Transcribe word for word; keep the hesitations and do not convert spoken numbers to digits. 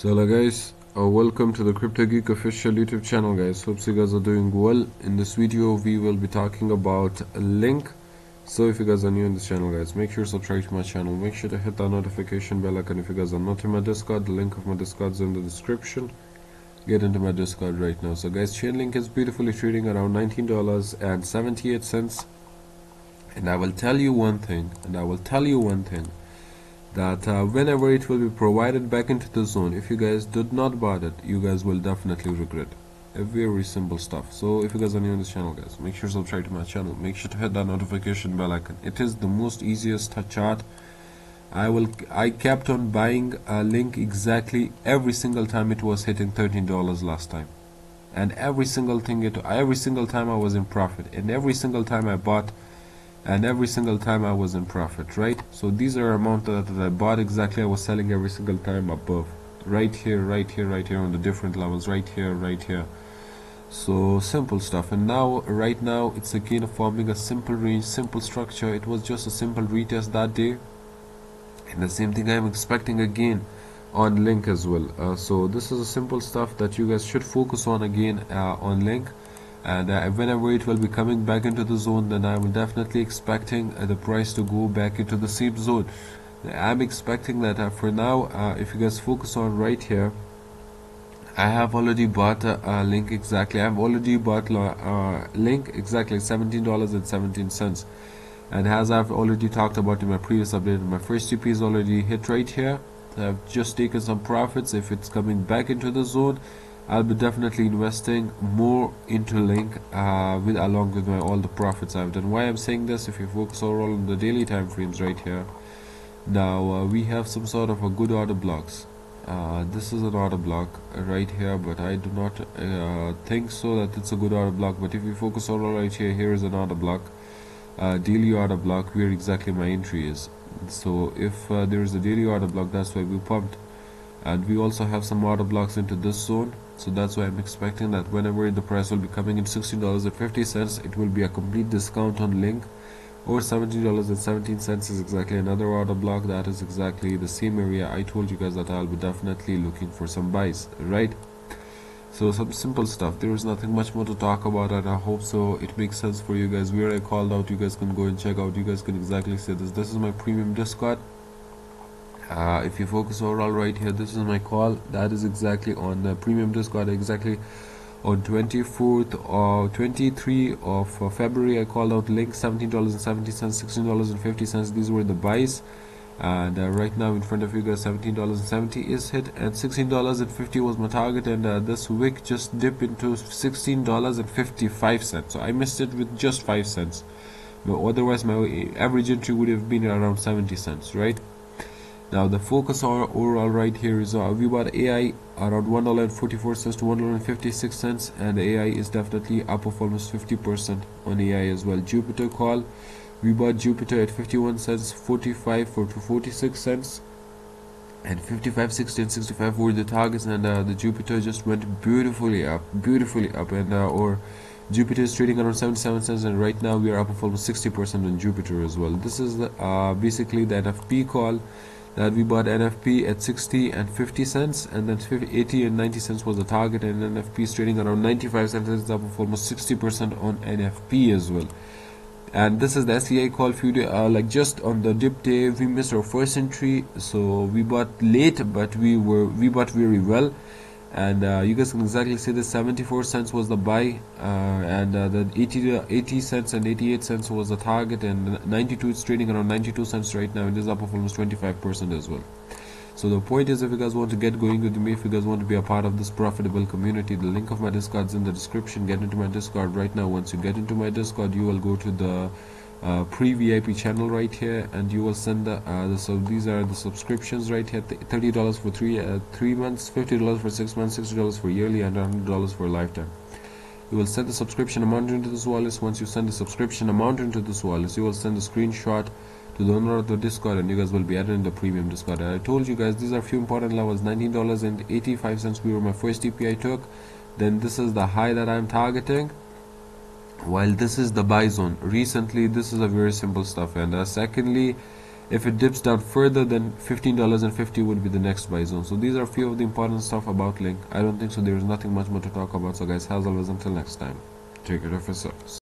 So hello guys, uh, welcome to the Crypto Geek official YouTube channel guys. Hope you guys are doing well. In this video we will be talking about a link. So if you guys are new in this channel guys, make sure to subscribe to my channel, make sure to hit that notification bell icon. If you guys are not in my Discord, the link of my Discord is in the description. Get into my Discord right now. So guys, Chainlink is beautifully trading around nineteen dollars and seventy-eight cents, and I will tell you one thing and I will tell you one thing that uh, whenever it will be provided back into the zone, if you guys did not buy it, you guys will definitely regret every simple stuff. So if you guys are new on this channel guys, make sure to subscribe to my channel, make sure to hit that notification bell icon. It is the most easiest chart. I will I kept on buying a link exactly every single time it was hitting thirteen dollars last time, and every single thing it every single time I was in profit, and every single time I bought, and every single time I was in profit, right? So these are amount that, that I bought exactly. I was selling every single time above, right here, right here, right here, on the different levels, right here, right here. So simple stuff. And now right now it's again forming a simple range, simple structure. It was just a simple retest that day, and the same thing I'm expecting again on link as well. Uh, so this is a simple stuff that you guys should focus on again uh, on link. And uh, whenever it will be coming back into the zone, then I will definitely expecting uh, the price to go back into the same zone. I'm expecting that. Uh, for now, uh, if you guys focus on right here, I have already bought a uh, uh, link exactly. I've already bought uh, link exactly seventeen dollars and seventeen cents, and as I've already talked about in my previous update, my first T P is already hit right here. I've just taken some profits. If it's coming back into the zone, I'll be definitely investing more into link uh, with along with my all the profits I've done. Why I'm saying this, if you focus overall on the daily time frames right here, now uh, we have some sort of a good order blocks. Uh, this is an order block right here, but I do not uh, think so that it's a good order block. But if you focus overall right here, here is an order block, uh, daily order block, where exactly my entry is. So if uh, there is a daily order block, that's why we pumped. And we also have some order blocks into this zone, so that's why I'm expecting that whenever the price will be coming in sixteen dollars and fifty cents, it will be a complete discount on link. Or seventeen dollars and seventeen cents is exactly another order block. That is exactly the same area I told you guys that I'll be definitely looking for some buys, right? So some simple stuff. There is nothing much more to talk about, and I hope so it makes sense for you guys. Where I called out, you guys can go and check out. You guys can exactly see this. This is my premium Discord. Uh, if you focus overall right here, this is my call. That is exactly on the premium Discord, exactly on twenty-fourth or twenty-third of February. I called out link seventeen dollars and seventy cents, sixteen dollars and fifty cents. These were the buys, and uh, right now in front of you guys, seventeen dollars and seventy cents is hit, and sixteen dollars and fifty cents was my target. And uh, this wick just dipped into sixteen dollars and fifty-five cents, so I missed it with just five cents. But otherwise my average entry would have been around seventy cents, right? Now the focus overall right here is uh, we bought A I around one dollar and forty-four cents to one dollar and fifty-six cents, and A I is definitely up of almost fifty percent on A I as well. Jupiter call, we bought Jupiter at fifty-one cents, forty-five for to forty-six cents, and fifty-five, sixty, and sixty-five were the targets. And uh, the Jupiter just went beautifully up, beautifully up, and uh, or Jupiter is trading around seventy-seven cents, and right now we are up of almost sixty percent on Jupiter as well. This is the, uh, basically the N F P call that we bought N F P at sixty and fifty cents, and then eighty and ninety cents was the target, and N F P is trading around ninety-five cents. It's up of almost sixty percent on N F P as well. And this is the S E I call few day, uh, like just on the dip day we missed our first entry, so we bought late, but we were we bought very well. And uh, you guys can exactly see the seventy-four cents was the buy, uh, and uh, the eighty, eighty cents and eighty-eight cents was the target, and ninety-two, it's trading around ninety-two cents right now. It is up of almost twenty-five percent as well. So the point is, if you guys want to get going with me, if you guys want to be a part of this profitable community, the link of my Discord is in the description. Get into my Discord right now. Once you get into my Discord, you will go to the Uh, pre-V I P channel right here, and you will send the, uh, the so these are the subscriptions right here. Thirty dollars for three uh, three months, fifty dollars for six months, sixty dollars for yearly, and one hundred dollars for a lifetime. You will send the subscription amount into this wallet. Once you send the subscription amount into this wallet, you will send the screenshot to the owner of the Discord, and you guys will be added in the premium Discord. And I told you guys these are few important levels. Nineteen dollars and eighty-five cents we were my first T P I took. Then this is the high that I'm targeting, while this is the buy zone recently. This is a very simple stuff. And uh, secondly, If it dips down further, then fifteen dollars and fifty cents would be the next buy zone. So these are a few of the important stuff about Link. I don't think so. There is nothing much more to talk about. So guys, as always, until next time, take care of yourselves.